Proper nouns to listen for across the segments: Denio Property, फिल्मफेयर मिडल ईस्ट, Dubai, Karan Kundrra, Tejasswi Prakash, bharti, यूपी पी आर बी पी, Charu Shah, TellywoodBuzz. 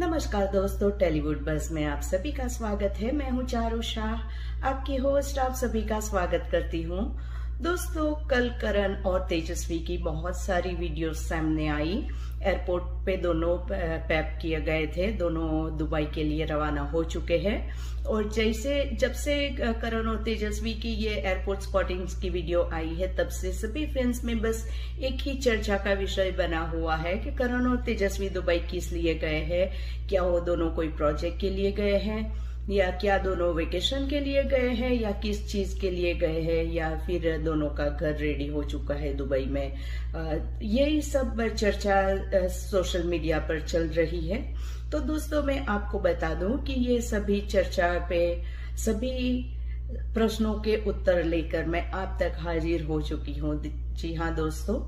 नमस्कार दोस्तों, Tellywood buzz में आप सभी का स्वागत है। मैं हूं चारू शाह, आपकी होस्ट। आप सभी का स्वागत करती हूं। दोस्तों, कल करन और तेजस्वी की बहुत सारी वीडियोस सामने आई। एयरपोर्ट पे दोनों पैक किए गए थे, दोनों दुबई के लिए रवाना हो चुके हैं। और जैसे जब से करन और तेजस्वी की ये एयरपोर्ट स्पॉटिंग्स की वीडियो आई है, तब से सभी फ्रेंड्स में बस एक ही चर्चा का विषय बना हुआ है कि करन और तेजस्वी दुबई किस लिए गए हैं। क्या वो दोनों कोई प्रोजेक्ट के लिए गए हैं, या क्या दोनों वेकेशन के लिए गए हैं, या किस चीज के लिए गए हैं, या फिर दोनों का घर रेडी हो चुका है दुबई में। यही सब चर्चा सोशल मीडिया पर चल रही है। तो दोस्तों, मैं आपको बता दूं कि ये सभी चर्चा पे सभी प्रश्नों के उत्तर लेकर मैं आप तक हाजिर हो चुकी हूँ। जी हाँ दोस्तों,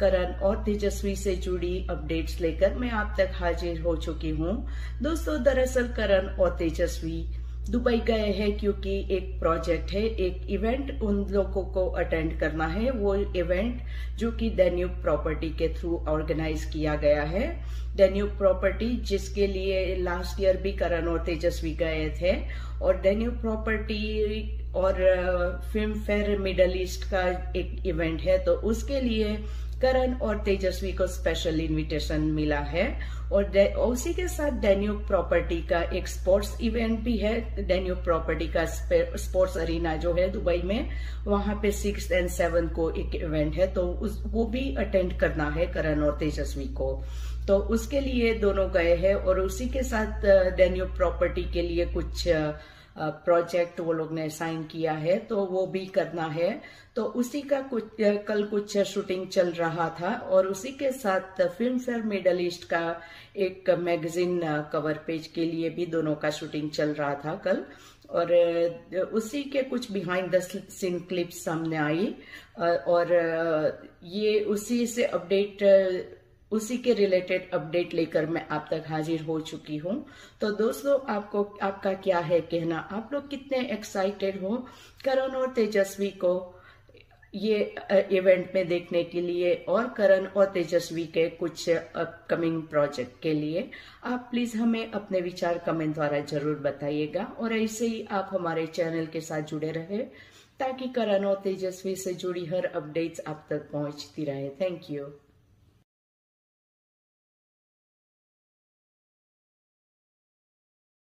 करन और तेजस्वी से जुड़ी अपडेट्स लेकर मैं आप तक हाजिर हो चुकी हूँ। दोस्तों, दरअसल करन और तेजस्वी दुबई गए हैं क्योंकि एक प्रोजेक्ट है, एक इवेंट उन लोगों को अटेंड करना है। वो इवेंट जो कि डेन्यू प्रॉपर्टी के थ्रू ऑर्गेनाइज किया गया है। डेन्यू प्रॉपर्टी जिसके लिए लास्ट ईयर भी करन और तेजस्वी गए थे। और डेन्यू प्रॉपर्टी और फिल्मफेयर मिडल ईस्ट का एक इवेंट है, तो उसके लिए करन और तेजस्वी को स्पेशल इनविटेशन मिला है। और उसी के साथ डेन्यू प्रॉपर्टी का एक स्पोर्ट्स इवेंट भी है। डेन्यू प्रॉपर्टी का स्पोर्ट्स अरीना जो है दुबई में, वहां पे 6 और 7 को एक इवेंट है, तो वो भी अटेंड करना है करन और तेजस्वी को। तो उसके लिए दोनों गए हैं। और उसी के साथ डेन्यू प्रॉपर्टी के लिए कुछ प्रोजेक्ट वो लोग ने साइन किया है, तो वो भी करना है। तो उसी का कल कुछ शूटिंग चल रहा था। और उसी के साथ फिल्मफेयर मिडल ईस्ट का एक मैगजीन कवर पेज के लिए भी दोनों का शूटिंग चल रहा था कल। और उसी के कुछ बिहाइंड द सीन क्लिप्स सामने आई। और ये उसी से अपडेट, उसी के रिलेटेड अपडेट लेकर मैं आप तक हाजिर हो चुकी हूँ। तो दोस्तों, आपको आपका क्या है कहना, आप लोग कितने एक्साइटेड हो करन और तेजस्वी को ये इवेंट में देखने के लिए, और करन और तेजस्वी के कुछ अपकमिंग प्रोजेक्ट के लिए? आप प्लीज हमें अपने विचार कमेंट द्वारा जरूर बताइएगा। और ऐसे ही आप हमारे चैनल के साथ जुड़े रहे ताकि करन और तेजस्वी से जुड़ी हर अपडेट्स आप तक पहुँचती रहे। Thank you.